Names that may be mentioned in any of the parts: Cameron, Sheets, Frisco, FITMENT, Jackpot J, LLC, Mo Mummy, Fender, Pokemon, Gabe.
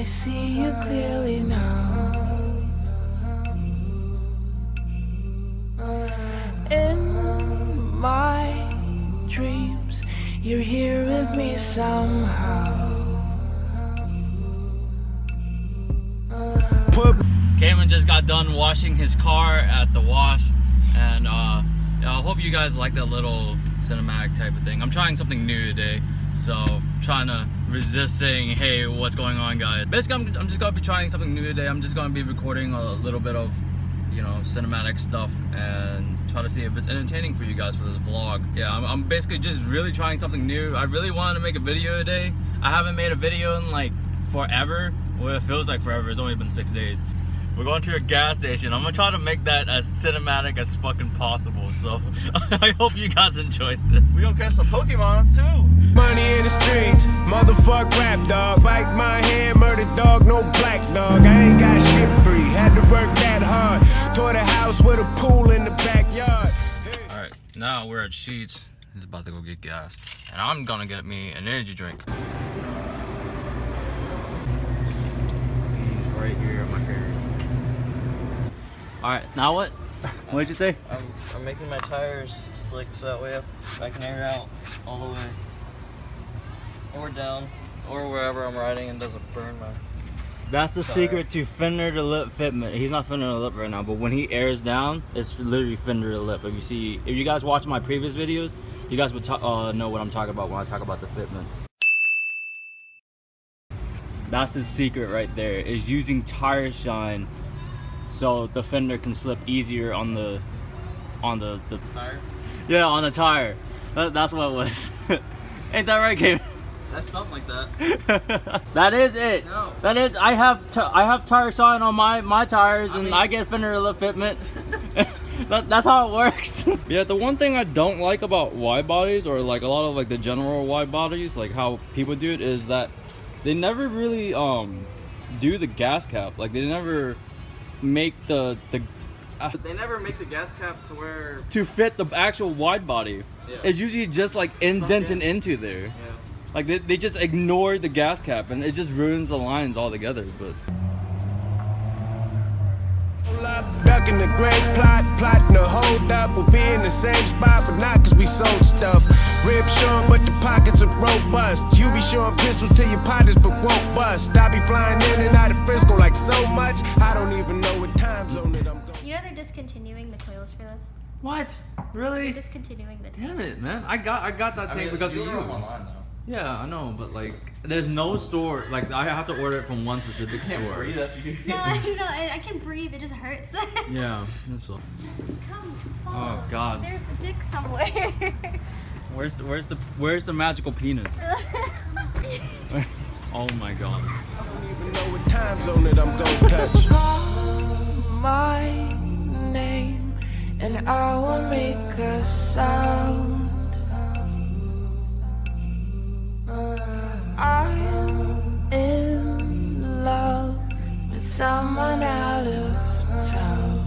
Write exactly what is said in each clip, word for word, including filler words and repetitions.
I see you clearly now. In my dreams, you're here with me somehow. Cameron just got done washing his car at the wash, and uh, I hope you guys like that little cinematic type of thing. I'm trying something new today, so I'm trying to resist saying, hey, what's going on, guys? Basically, I'm, I'm just gonna be trying something new today. I'm just gonna be recording a little bit of, you know, cinematic stuff and try to see if it's entertaining for you guys for this vlog. Yeah, I'm, I'm basically just really trying something new. I really wanted to make a video today. I haven't made a video in like forever. Well, it feels like forever. It's only been six days. We're going to a gas station. I'm gonna try to make that as cinematic as fucking possible. So I hope you guys enjoyed this. We gonna catch some Pokemons too. Money in the streets, motherfuck rap dog. Bite my hand, murder dog, no black dog. I ain't got shit free. Had to work that hard. Tore the house with a pool in the backyard. Hey. All right, now we're at Sheets. He's about to go get gas, and I'm gonna get me an energy drink. These right here are my favorite. Alright, now what? What did you say? I'm, I'm making my tires slick so that way up, I can air out all the way. Or down, or wherever I'm riding and doesn't burn my... That's the tire. Secret to fender to lip fitment. He's not fender to lip right now, but when he airs down, it's literally fender to lip. If you see, if you guys watch my previous videos, you guys would uh, know what I'm talking about when I talk about the fitment. That's his secret right there, is using tire shine so the fender can slip easier on the, on the, the tire. Yeah, on the tire. That, that's what it was. Ain't that right, Gabe? That's something like that. That is it. No. That is. I have t I have tire sawing on my my tires, I and mean, I get fender lip fitment. that, that's how it works. Yeah, the one thing I don't like about wide bodies, or like a lot of like the general wide bodies, like how people do it, is that they never really um do the gas cap. Like they never. make the the uh, they never make the gas cap to where to fit the actual wide body. Yeah. It's usually just like indented in. into there. Yeah. Like they, they just ignore the gas cap and it just ruins the lines altogether. But back in the great plot, plotting a hold up, we'll be in the same spot for not cause we sold stuff. Ribs showing but the pockets are robust. You be showing pistols to your potters but won't bust. I be flying in and out of Frisco like so much, I don't even know what time zone that I'm going. You know they're discontinuing the coils for this? What? Really? They're discontinuing the tape. Damn it, man. I got I got that tape I mean, because you were online though. Yeah, I know, but like, there's no store. Like, I have to order it from one specific store. I can't breathe after you. No, I, no, I, I can breathe. It just hurts. Yeah. So. Come, follow. Oh God. There's the dick somewhere. Where's where's the where's the magical penis? Oh my God. I don't even know what time zone that I'm gonna touch. Call my name, and I will make a sound. I'm in love with someone out of town.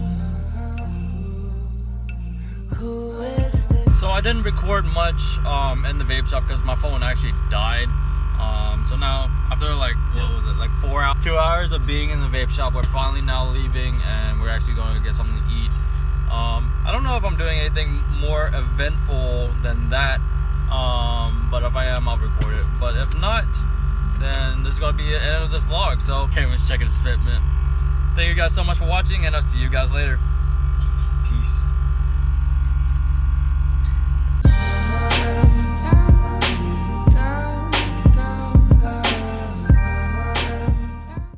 Who is this? So I didn't record much um, in the vape shop because my phone actually died. Um, so now after like, what was it, like four hours, two hours of being in the vape shop, we're finally now leaving and we're actually going to get something to eat. Um, I don't know if I'm doing anything more eventful than that. Um, but if I am, I'll record it. But if not, then there's gonna be an end of this vlog. So, Cameron's checking his fitment. Thank you guys so much for watching, and I'll see you guys later.